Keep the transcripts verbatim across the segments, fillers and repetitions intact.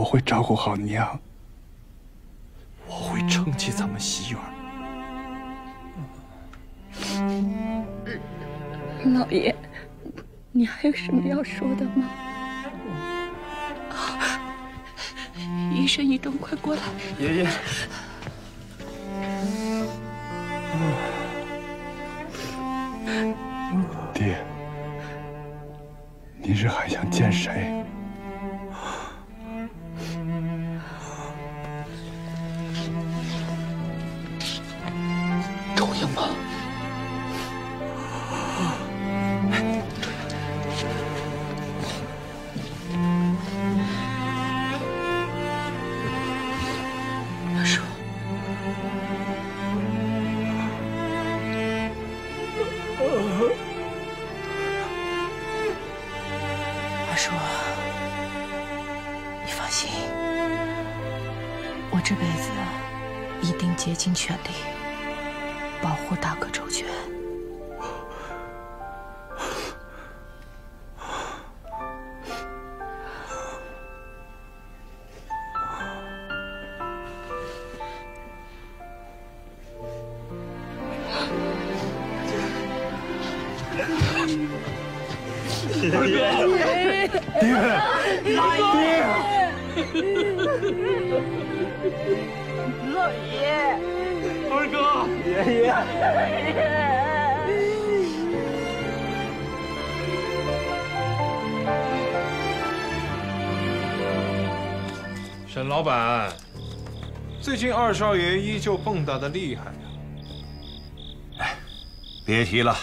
我会照顾好娘，我会撑起咱们席园。老爷，你还有什么要说的吗？医生，一动，快过来！爷爷，爹，您是还想见谁？ 尽全力保护大哥周全。爹，爹，爹。 老爷，二哥，爷爷，沈老板，最近二少爷依旧蹦跶的厉害呀。哎，别提了，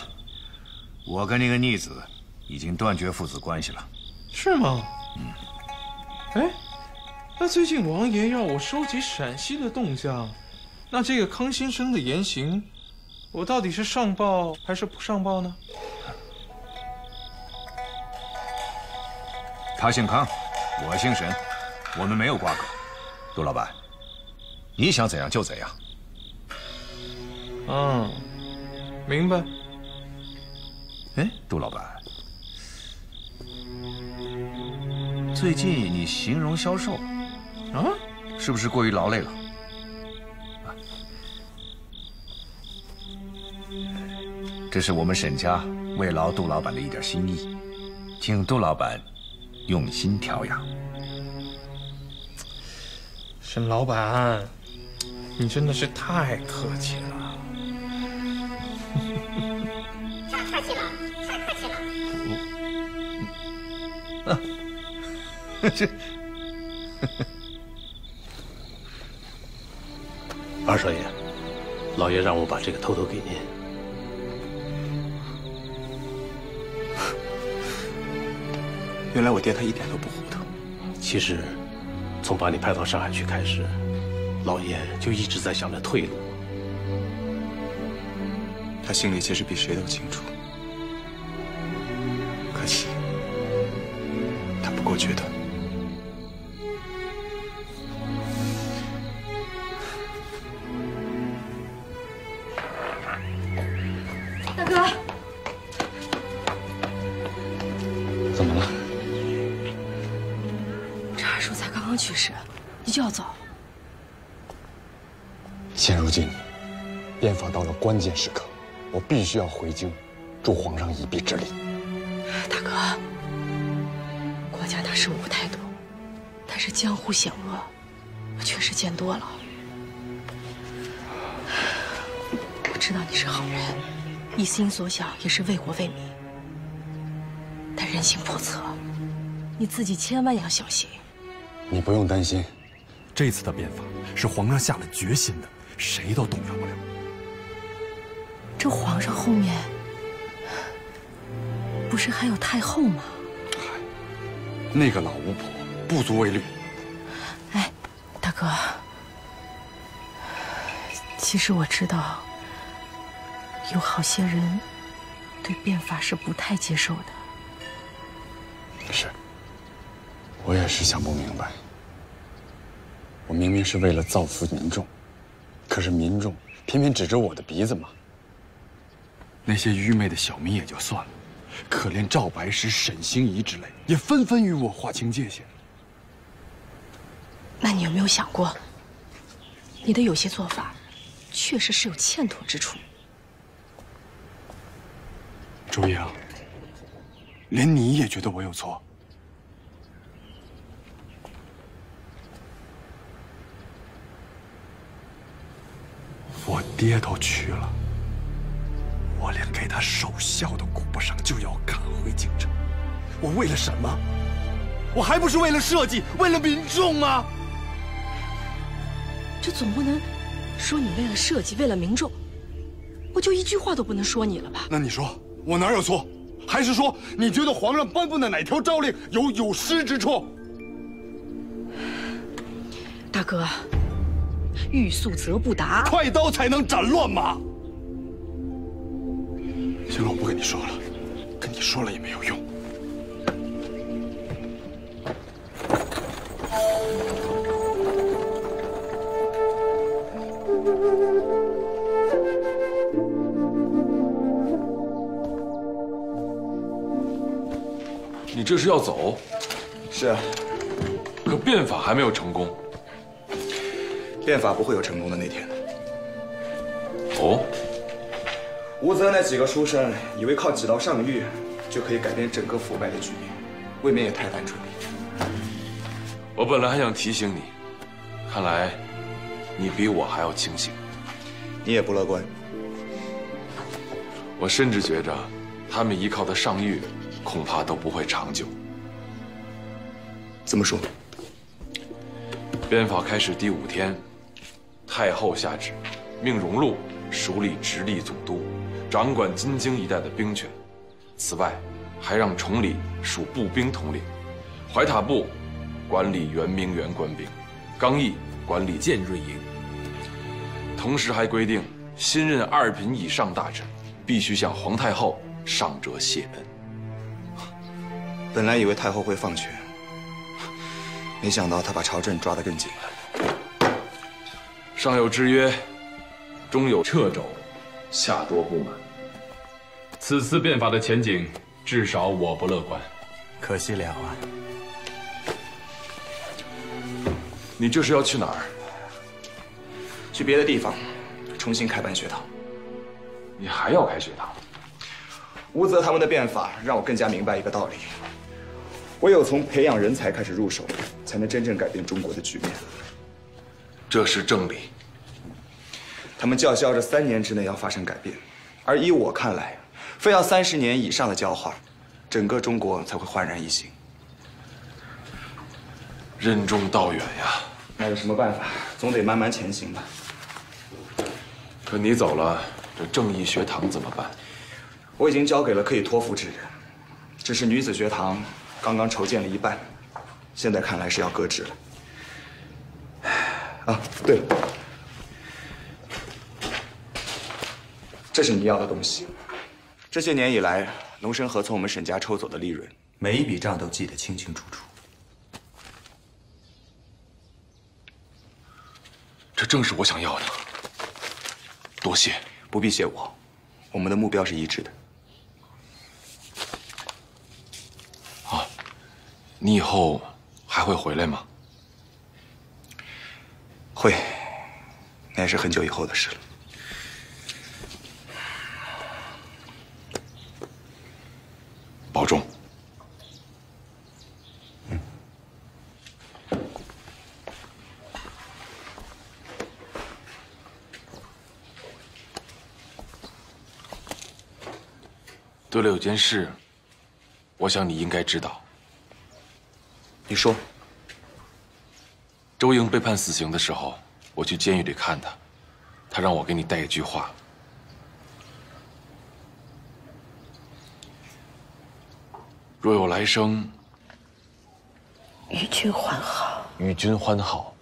我跟那个逆子已经断绝父子关系了。是吗？嗯。哎。 那最近王爷要我收集陕西的动向，那这个康先生的言行，我到底是上报还是不上报呢？他姓康，我姓沈，我们没有瓜葛。杜老板，你想怎样就怎样。嗯，明白。哎，杜老板。 最近你形容消瘦，啊，是不是过于劳累了？啊，这是我们沈家慰劳杜老板的一点心意，请杜老板用心调养。沈老板，你真的是太客气了，太客气了，太客气了。啊。 这二少爷，老爷让我把这个偷偷给您。原来我爹他一点都不糊涂。其实，从把你派到上海去开始，老爷就一直在想着退路。他心里其实比谁都清楚，可惜他不够决断。 变法到了关键时刻，我必须要回京，助皇上一臂之力。大哥，国家大事无太多，但是江湖险恶，我确实见多了。我知道你是好人，一心所想也是为国为民，但人心叵测，你自己千万要小心。你不用担心，这次的变法是皇上下了决心的，谁都动摇不了。 这皇上后面不是还有太后吗？那个老巫婆不足为虑。哎，大哥，其实我知道有好些人对变法是不太接受的。是，我也是想不明白。我明明是为了造福民众，可是民众偏偏指着我的鼻子骂。 那些愚昧的小民也就算了，可怜赵白石、沈星移之类，也纷纷与我划清界限。那你有没有想过，你的有些做法，确实是有欠妥之处。周莹，连你也觉得我有错？ 我爹都去了，我连给他守孝都顾不上，就要赶回京城。我为了什么？我还不是为了社稷，为了民众吗？这总不能说你为了社稷，为了民众，我就一句话都不能说你了吧？那你说我哪有错？还是说你觉得皇上颁布的哪条诏令有有失之处？大哥。 欲速则不达，快刀才能斩乱麻。行了，我不跟你说了，跟你说了也没有用。你这是要走？是啊，可变法还没有成功。 变法不会有成功的那天的。哦，吴泽那几个书生以为靠几道上谕就可以改变整个腐败的局面，未免也太单纯了。我本来还想提醒你，看来你比我还要清醒。你也不乐观。我甚至觉着，他们依靠的上谕恐怕都不会长久。怎么说？变法开始第五天。 太后下旨，命荣禄署理直隶总督，掌管金京一带的兵权。此外，还让崇礼属步兵统领，怀塔部管理圆明园官兵，刚毅管理建润营。同时还规定，新任二品以上大臣必须向皇太后上折谢恩。本来以为太后会放权，没想到她把朝政抓得更紧了。 上有制约，中有掣肘，下多不满。此次变法的前景，至少我不乐观。可惜了啊！你这是要去哪儿？去别的地方，重新开办学堂。你还要开学堂？吴泽他们的变法让我更加明白一个道理：唯有从培养人才开始入手，才能真正改变中国的局面。 这是正理。他们叫嚣着三年之内要发生改变，而依我看来，非要三十年以上的教化，整个中国才会焕然一新。任重道远呀！那有什么办法？总得慢慢前行吧。可你走了，这正义学堂怎么办？我已经交给了可以托付之人，只是女子学堂刚刚筹建了一半，现在看来是要搁置了。 啊，对了，这是你要的东西。这些年以来，农神河从我们沈家抽走的利润，每一笔账都记得清清楚楚。这正是我想要的。多谢，不必谢我，我们的目标是一致的。啊，你以后还会回来吗？ 会，那也是很久以后的事了。保重。嗯。对了，有件事，我想你应该知道。你说。 周莹被判死刑的时候，我去监狱里看她，她让我给你带一句话：若有来生，与君欢好。与君欢好。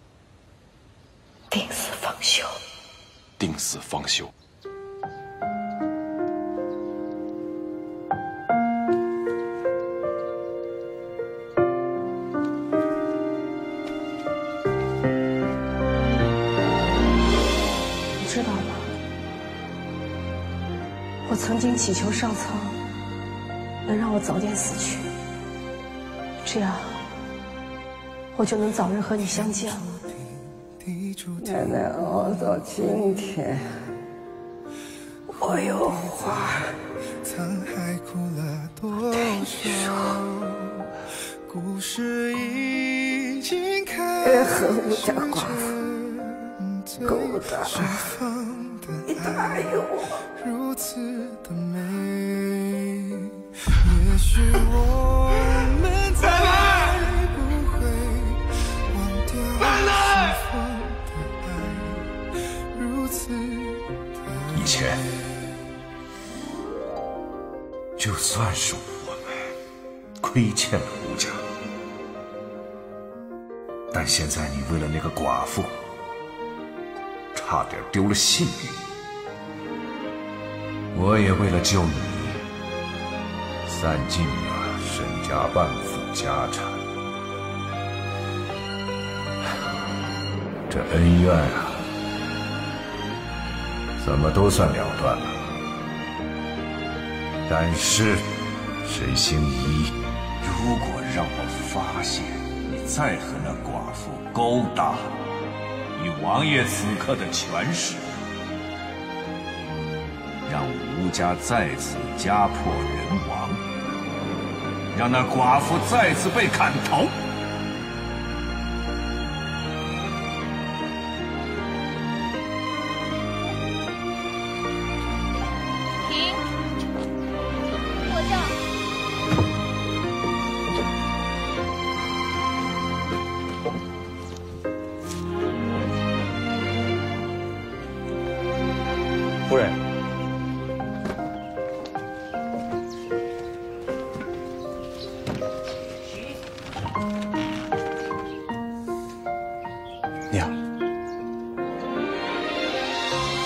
定死方休。定死方休。 曾经祈求上苍能让我早点死去，这样我就能早日和你相见了。奶奶熬到今天，我有话对你说。别和我家寡妇勾搭，你答应我。奶奶。 以前，就算是我们亏欠了吴家，但现在你为了那个寡妇，差点丢了性命。我也为了救你，散尽了沈家半副家产。这恩怨啊！ 怎么都算了断了，但是沈星移，如果让我发现你再和那寡妇勾搭，以王爷此刻的权势，让吴家再次家破人亡，让那寡妇再次被砍头。 夫人，你好，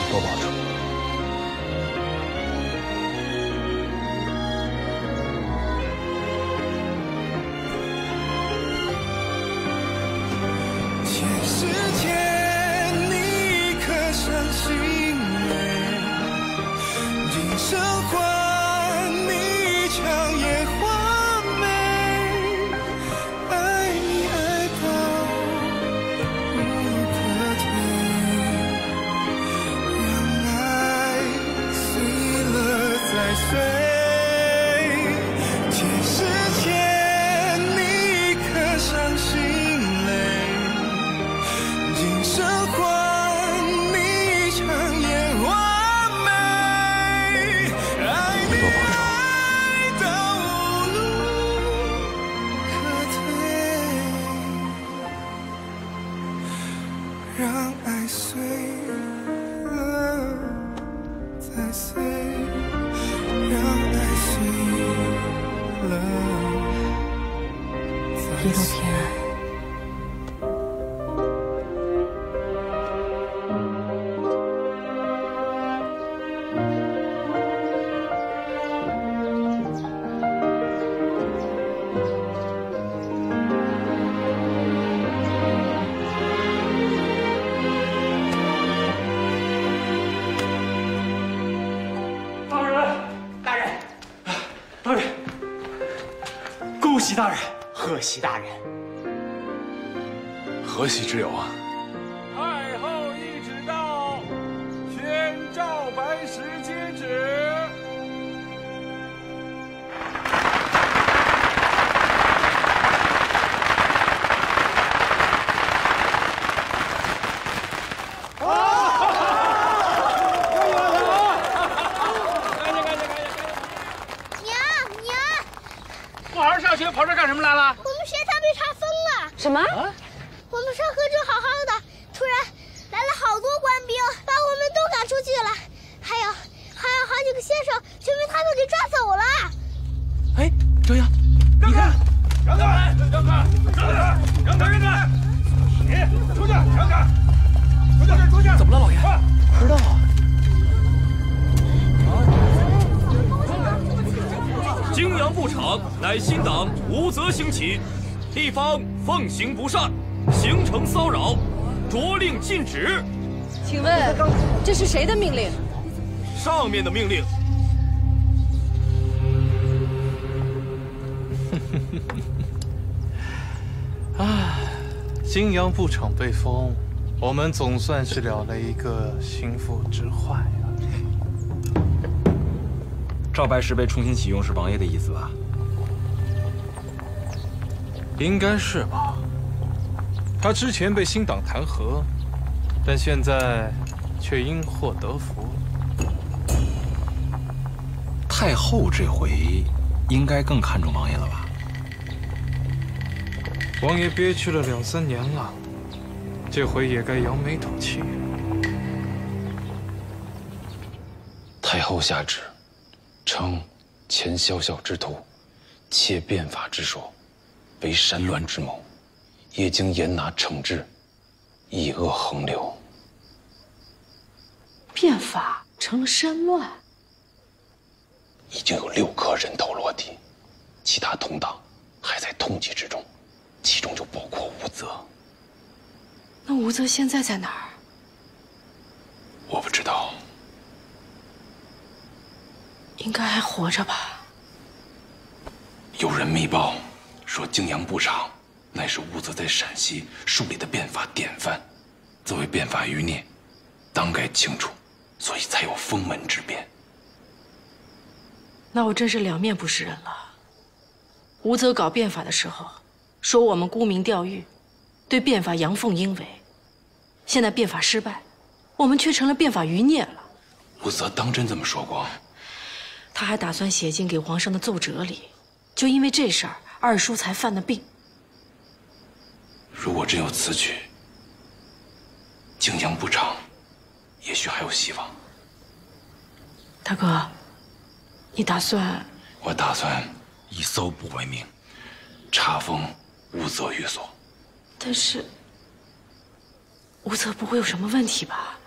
多保重。全世界，你可相信？ 生活，你长夜花美，爱你爱到无可退，让爱碎了再碎。全世界，你可伤心泪，今生活。 让爱碎了再碎，让爱碎了再碎。一路平安。 恭喜大人，贺喜大人，何喜之有啊！太后懿旨到，宣诏白石接旨。好，干嘛干嘛？赶紧赶紧赶紧！娘娘。 不好好上学，跑这干什么来了？我们学堂被查封了。什么？啊、我们上课正好好的，突然来了好多官兵，把我们都赶出去了。还有，还有好几个先生就被他们给抓走了。哎，周洋，你看，让开！让开！让开！让开！你出去！让开！出去！出去！怎么了，老爷？不知道啊。啊 泾阳布厂乃新党无责兴起，地方奉行不善，形成骚扰，着令禁止。请问这是谁的命令？上面的命令。啊，泾阳布厂被封，我们总算是了了一个心腹之患呀。赵白石被重新启用是王爷的意思吧？应该是吧。他之前被新党弹劾，但现在却因祸得福。太后这回应该更看重王爷了吧？王爷憋屈了两三年了。 这回也该扬眉吐气。太后下旨，称前萧晓之徒，窃变法之说，为煽乱之谋，业经严拿惩治，以恶横流。变法成了煽乱，已经有六颗人头落地，其他同党还在痛击之中，其中就包括吴泽。 那吴泽现在在哪儿？我不知道，应该还活着吧。有人密报说，泾阳布厂乃是吴泽在陕西树立的变法典范，作为变法余孽，当该清除，所以才有封门之变。那我真是两面不是人了。吴泽搞变法的时候，说我们沽名钓誉，对变法阳奉阴违。 现在变法失败，我们却成了变法余孽了。吴泽当真这么说过？他还打算写进给皇上的奏折里，就因为这事儿，二叔才犯的病。如果真有此举，泾阳布厂也许还有希望。大哥，你打算？我打算以搜捕为名，查封吴泽寓所。但是。 吴泽不会有什么问题吧？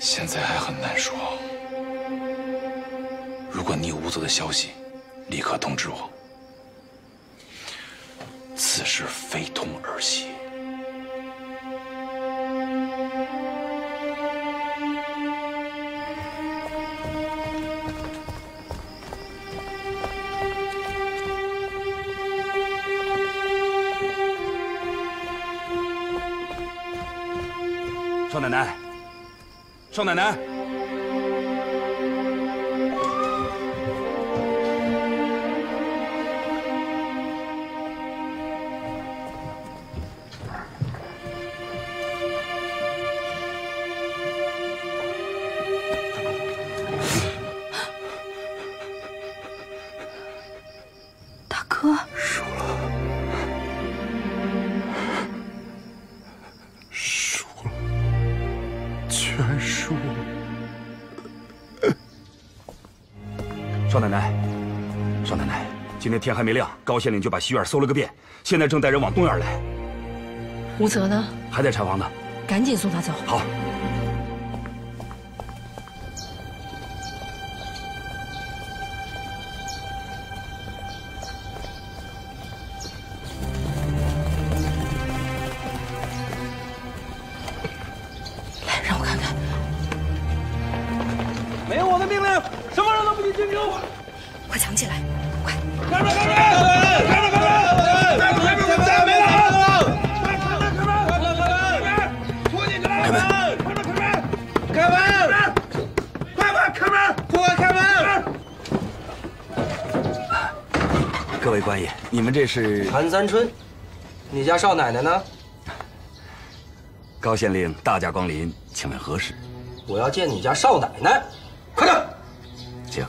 现在还很难说。如果你有吴泽的消息，立刻通知我。此事非同儿戏。少奶奶，少奶奶，大哥，输了，输了。 全输了，少奶奶，少奶奶，今天天还没亮，高县令就把西院搜了个遍，现在正带人往东院来。吴泽呢？还在柴房呢，赶紧送他走。好。各位官爷，你们这是韩三春，你家少奶奶呢？高县令大驾光临，请问何事？我要见你家少奶奶，快点！请。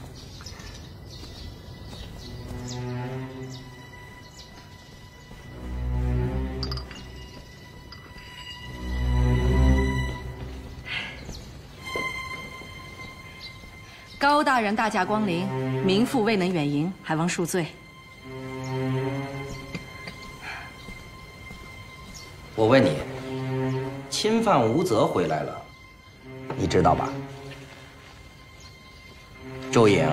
高大人大驾光临，民妇未能远迎，还望恕罪。 我问你，钦犯吴泽回来了，你知道吧？周莹，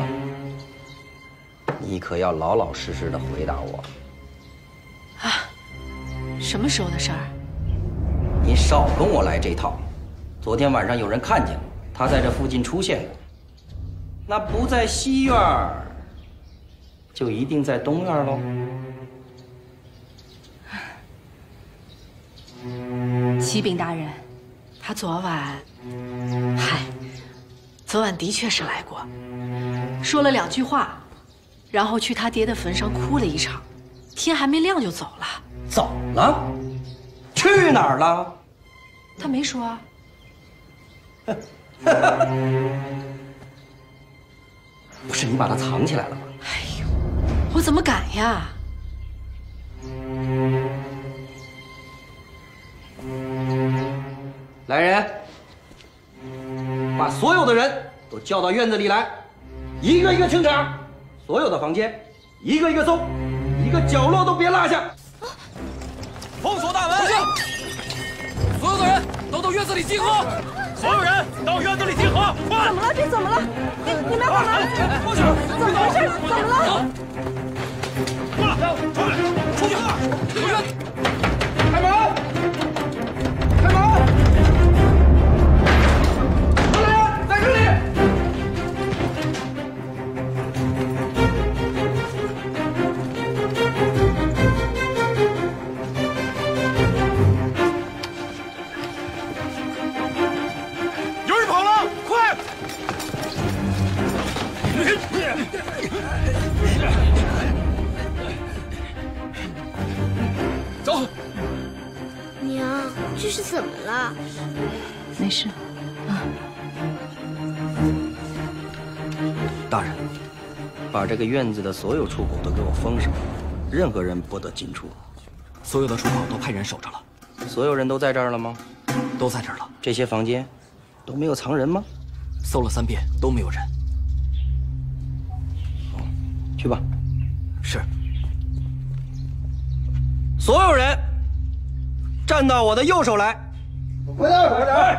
你可要老老实实的回答我。啊，什么时候的事儿？你少跟我来这套。昨天晚上有人看见他在这附近出现过，那不在西院，就一定在东院喽。 Mm-hmm. 启禀大人，他昨晚，嗨，昨晚的确是来过，说了两句话，然后去他爹的坟上哭了一场，天还没亮就走了。走了？去哪儿了？他没说啊。不是你把他藏起来了吗？哎呦，我怎么敢呀！ 来人，把所有的人都叫到院子里来，一个一个清查，所有的房间，一个一个搜，一个角落都别落下。封锁大门！所有的人都到院子里集合！所有人到院子里集合！快！怎么了？这怎么了？你你们要干嘛？过去！怎么回事？怎么了？过来！出来！出去！出去！开门！开门！ 这是怎么了？没事，啊。大人，把这个院子的所有出口都给我封上，任何人不得进出。所有的出口都派人守着了。所有人都在这儿了吗？都在这儿了。这些房间都没有藏人吗？搜了三遍都没有人。哦，去吧。是。所有人。 站到我的右手来，快点，快点！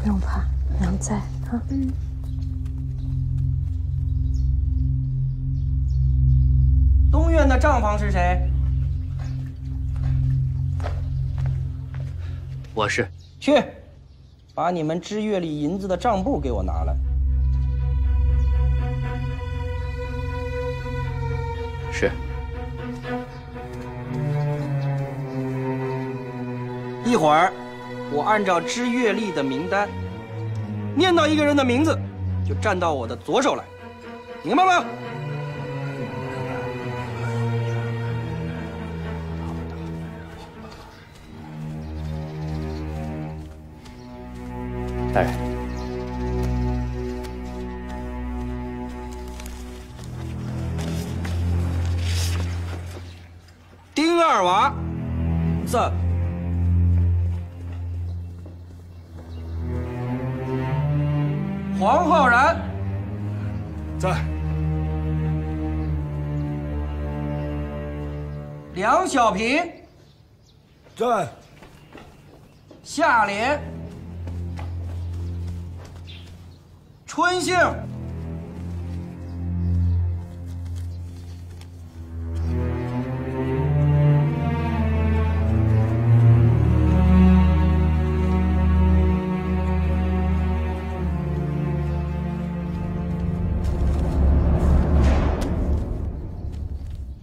不用怕，娘在啊。嗯。东院的账房是谁？我是。去，把你们知月里银子的账簿给我拿来。 是，一会儿我按照知月历的名单，念到一个人的名字，就站到我的左手来，明白吗？大人。 二娃，在。黄浩然，在。梁小平，在。夏莲，春杏。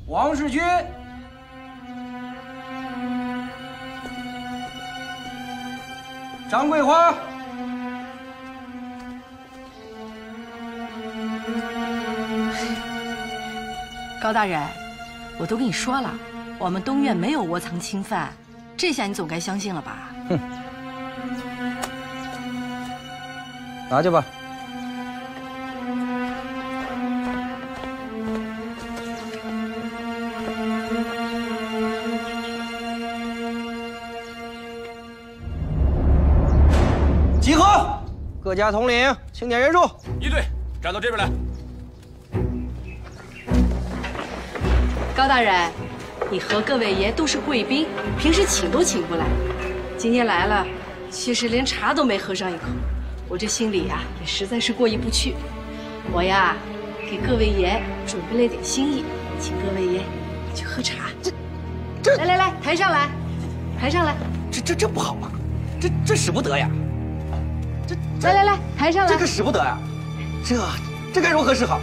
王世军、张桂花、高大人，我都跟你说了，我们东院没有窝藏钦犯，这下你总该相信了吧？哼，拿去吧。 各家统领清点人数，一队站到这边来。高大人，你和各位爷都是贵宾，平时请都请不来，今天来了，其实连茶都没喝上一口，我这心里呀也实在是过意不去。我呀，给各位爷准备了点心意，请各位爷去喝茶。这这来来来，抬上来，抬上来。这这这不好啊，这这使不得呀。 来来来，抬上来！这可使不得呀，这这该如何是好？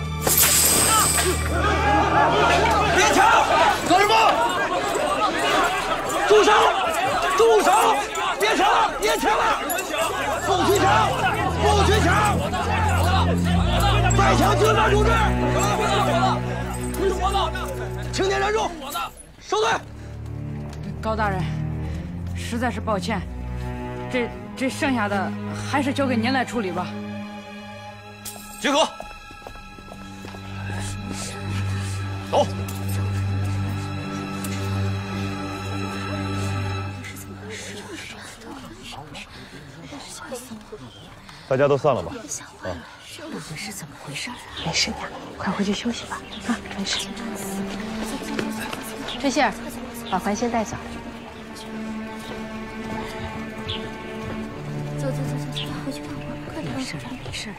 别抢！住手！别抢了，别抢了！不许抢！不许抢！再抢就拿处置！不是我的，请您站住！收队。高大人，实在是抱歉，这这剩下的还是交给您来处理吧。集合，走。 大家都散了吧。啊，我们是怎么回事？没事呀，快回去休息吧。啊，没事。春杏儿，把环先带走。走走走走，回去吧，快点。没事了，没事了。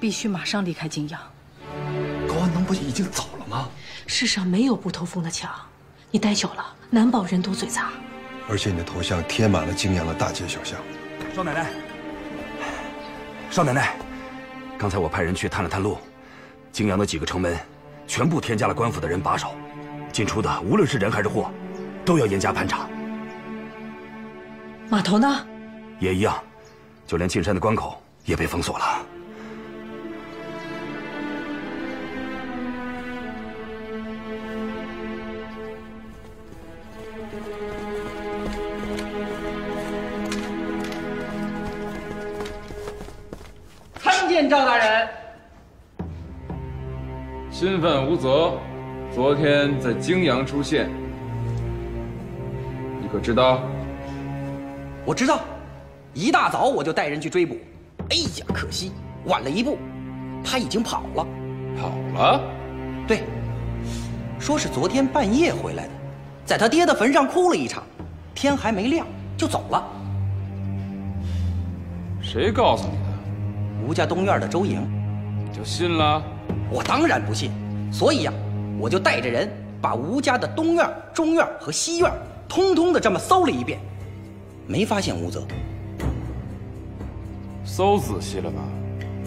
必须马上离开泾阳。高安能不已经走了吗？世上没有不透风的墙，你待久了，难保人多嘴杂。而且你的头像贴满了泾阳的大街小巷。少奶奶，少奶奶，刚才我派人去探了探路，泾阳的几个城门，全部添加了官府的人把守，进出的无论是人还是货，都要严加盘查。码头呢？也一样，就连进山的关口也被封锁了。 赵大人，新犯吴泽，昨天在泾阳出现，你可知道？我知道，一大早我就带人去追捕，哎呀，可惜晚了一步，他已经跑了。跑了？对，说是昨天半夜回来的，在他爹的坟上哭了一场，天还没亮就走了。谁告诉你？ 吴家东院的周莹，你就信了？我当然不信，所以呀、啊，我就带着人把吴家的东院、中院和西院通通的这么搜了一遍，没发现吴泽。搜仔细了吗？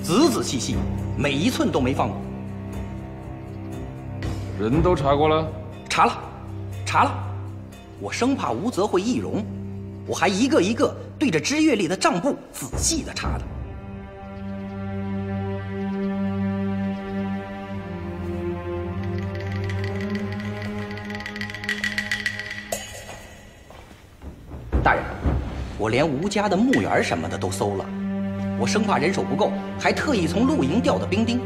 仔仔细细，每一寸都没放过。人都查过了？查了，查了。我生怕吴泽会易容，我还一个一个对着知越历的账簿仔细的查的。 大人，我连吴家的墓园什么的都搜了，我生怕人手不够，还特意从露营调的兵丁。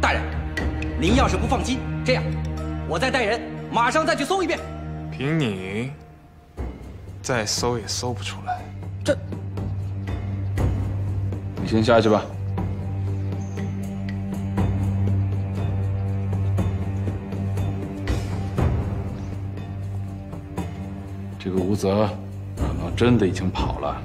大人，您要是不放心，这样，我再带人马上再去搜一遍。凭你，再搜也搜不出来。这，你先下去吧。 这个吴泽可能真的已经跑了。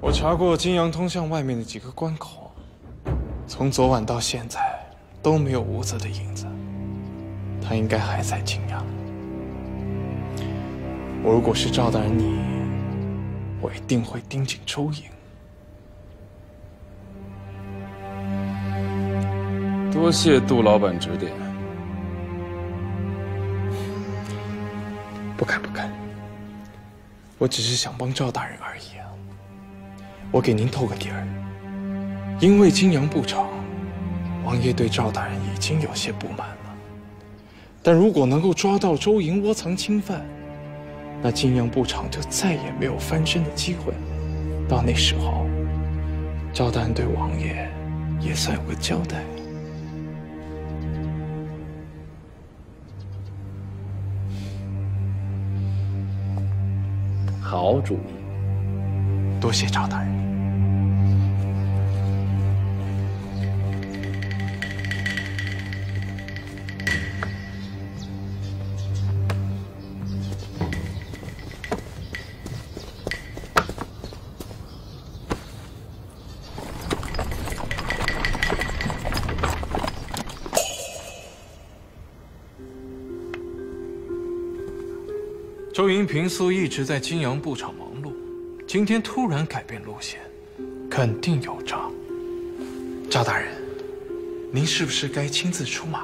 我查过泾阳通向外面的几个关口，从昨晚到现在都没有吴泽的影子。他应该还在泾阳。我如果是赵大人你，我一定会盯紧周莹。 多谢杜老板指点，不敢不敢，我只是想帮赵大人而已啊。我给您透个底儿，因为泾阳不朝，王爷对赵大人已经有些不满了。但如果能够抓到周莹窝藏钦犯，那泾阳不朝就再也没有翻身的机会。到那时候，赵大人对王爷也算有个交代。 好主意，多谢赵大人。周云平素一直在金阳布厂忙碌，今天突然改变路线，肯定有诈。赵大人，您是不是该亲自出马？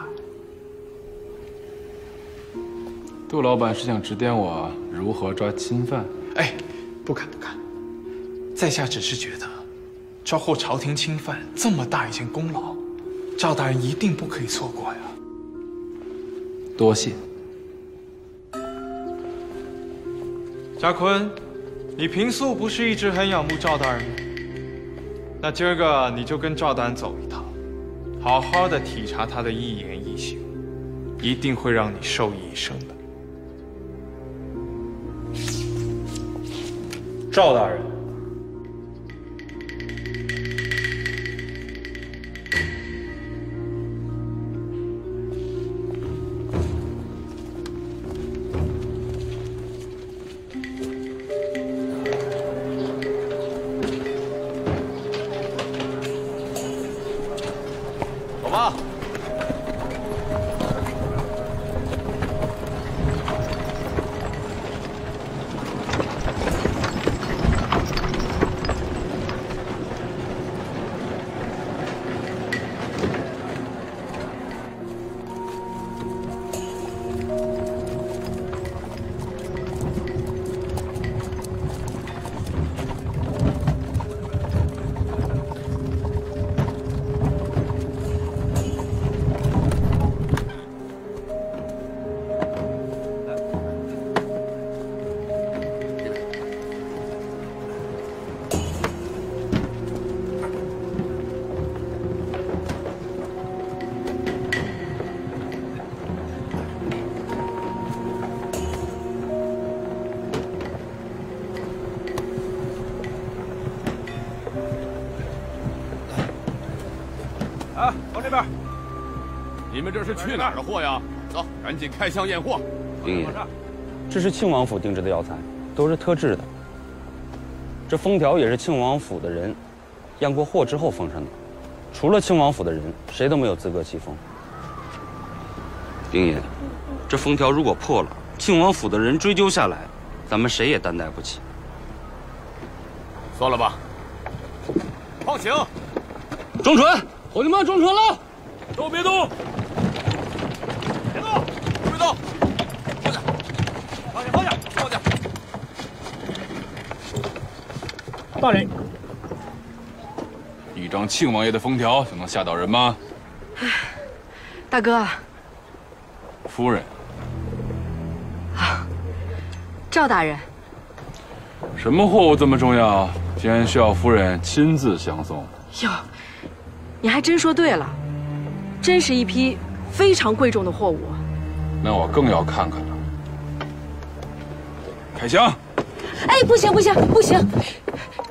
杜老板是想指点我如何抓钦犯？哎，不敢不敢，在下只是觉得，抓获朝廷钦犯这么大一件功劳，赵大人一定不可以错过呀。多谢。 家坤，你平素不是一直很仰慕赵大人吗？那今儿个你就跟赵大人走一趟，好好的体察他的一言一行，一定会让你受益一生的。赵大人，你们这是去哪儿的货呀？走，赶紧开箱验货。丁爷，这是庆王府定制的药材，都是特制的。这封条也是庆王府的人验过货之后封上的，除了庆王府的人，谁都没有资格起封。丁爷，这封条如果破了，庆王府的人追究下来，咱们谁也担待不起。算了吧，放行。中船，伙计们，中船了，都别动。 大人，一张庆王爷的封条就能吓倒人吗？哎，大哥。夫人。啊，赵大人。什么货物这么重要，竟然需要夫人亲自相送？哟，你还真说对了，真是一批非常贵重的货物。那我更要看看了。开箱。哎，不行不行不行！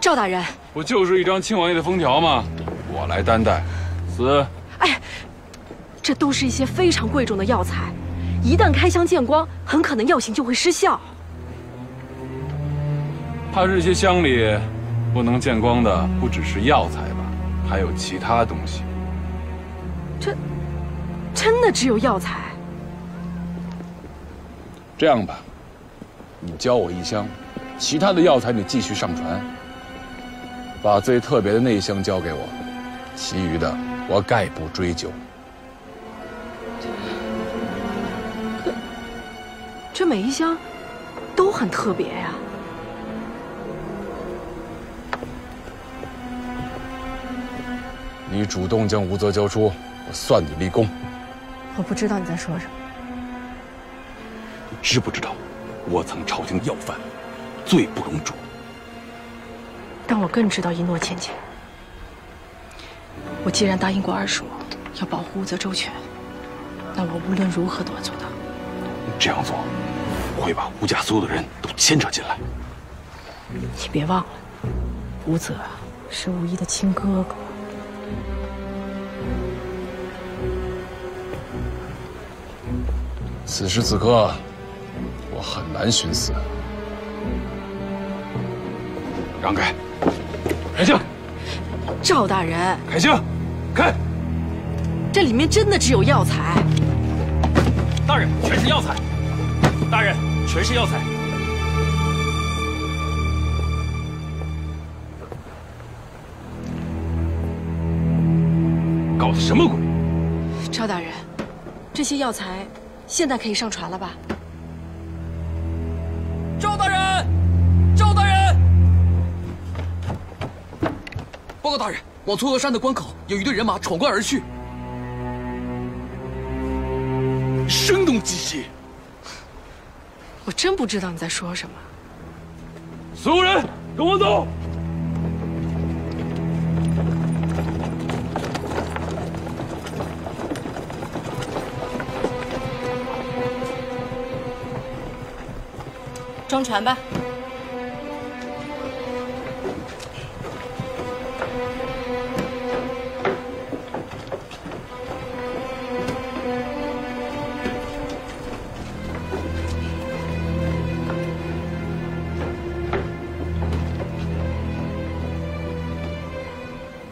赵大人，不就是一张庆王爷的封条吗？我来担待。此，哎，这都是一些非常贵重的药材，一旦开箱见光，很可能药性就会失效。怕这些箱里不能见光的，不只是药材吧，还有其他东西。这真的只有药材？这样吧，你教我一箱，其他的药材你继续上传。 把最特别的那一箱交给我，其余的我概不追究。这，这每一箱都很特别呀。你主动将吴泽交出，我算你立功。我不知道你在说什么。你知不知道，我曾朝廷要犯，罪不容诛。 但我更知道一诺千金。我既然答应过二叔要保护吴泽周全，那我无论如何都要做到。这样做，我会把吴家所有的人都牵扯进来。你别忘了，吴泽啊是吴一的亲哥哥。此时此刻，我很难寻思。让开！ 开箱，赵大人。开箱，开！这里面真的只有药材。大人，全是药材。大人，全是药材。搞的什么鬼？赵大人，这些药材现在可以上船了吧？赵大人，赵大人，报告大人，往嵯峨山的关口有一队人马闯关而去，声东击西。我真不知道你在说什么。所有人跟我走。 装船吧。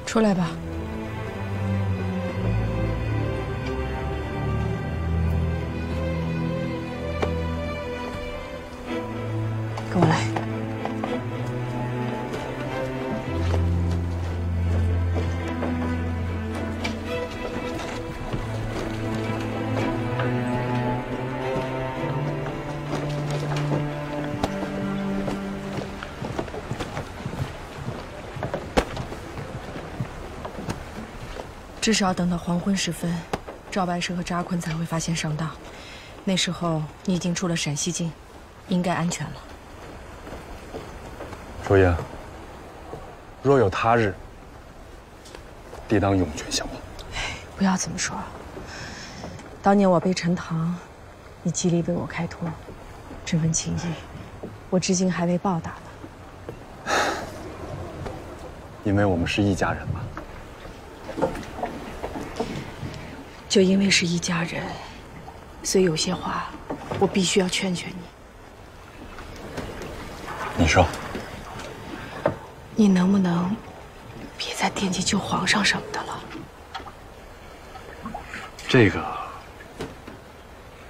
出来吧。 至少要等到黄昏时分，赵白蛇和扎坤才会发现上当。那时候你已经出了陕西境，应该安全了。楚英，若有他日，定当涌泉相报。哎，不要这么说。当年我背陈塘，你极力为我开脱，这份情谊，我至今还未报答呢。因为我们是一家人嘛。 就因为是一家人，所以有些话我必须要劝劝你。你说，你能不能别再惦记救皇上什么的了？这个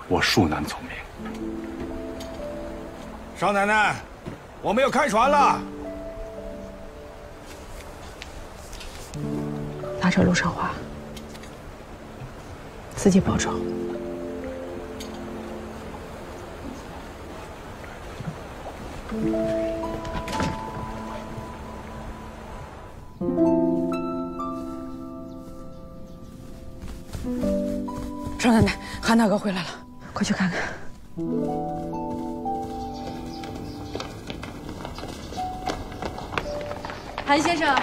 我恕难从命。少奶奶，我们要开船了。拿着陆少华。 自己保重。少奶奶，韩大哥回来了，快去看看。韩先生，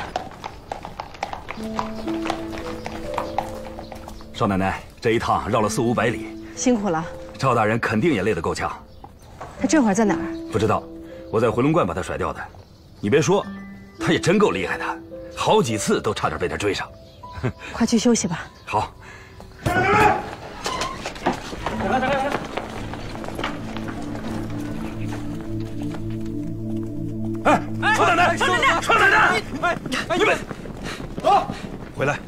少奶奶。 这一趟绕了四五百里，辛苦了。赵大人肯定也累得够呛。他这会儿在哪儿？不知道，我在回龙观把他甩掉的。你别说，他也真够厉害的，好几次都差点被他追上。快去休息吧。好。来来来，来来来。哎，少奶奶，少奶奶，少奶奶，哎，你们走，回来。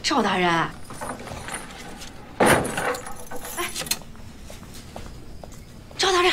赵大人，哎，赵大人，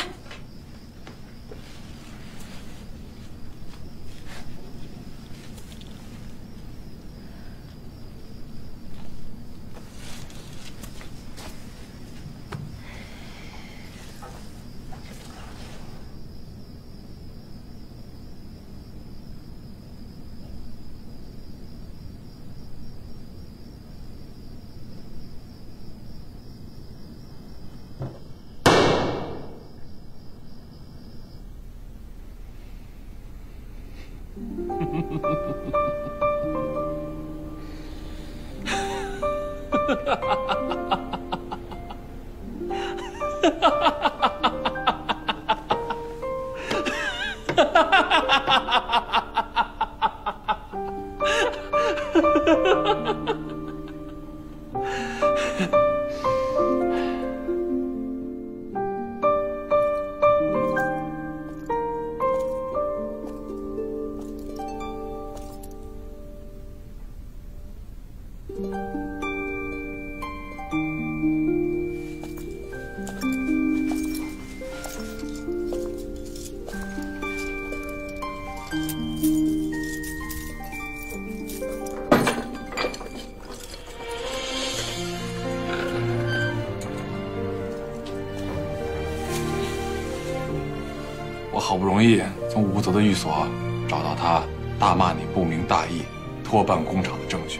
好不容易从吴泽的寓所找到他大骂你不明大义、拖办工厂的证据，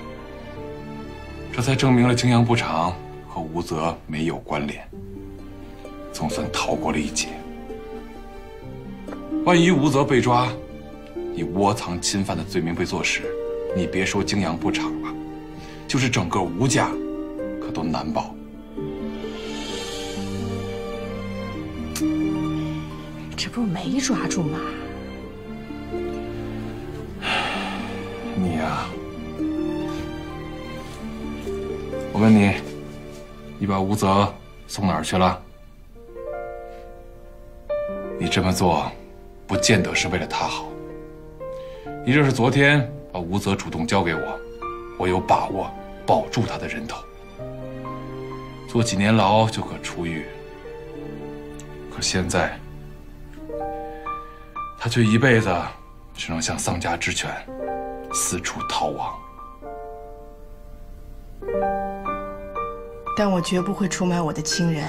这才证明了泾阳布厂和吴泽没有关联，总算逃过了一劫。万一吴泽被抓，以窝藏侵犯的罪名被坐实，你别说泾阳布厂了，就是整个吴家，可都难保。 这不是没抓住吗？你呀，我问你，你把吴泽送哪儿去了？你这么做，不见得是为了他好。你这是昨天把吴泽主动交给我，我有把握保住他的人头，坐几年牢就可出狱。可现在。 他却一辈子只能向丧家之犬四处逃亡。但我绝不会出卖我的亲人。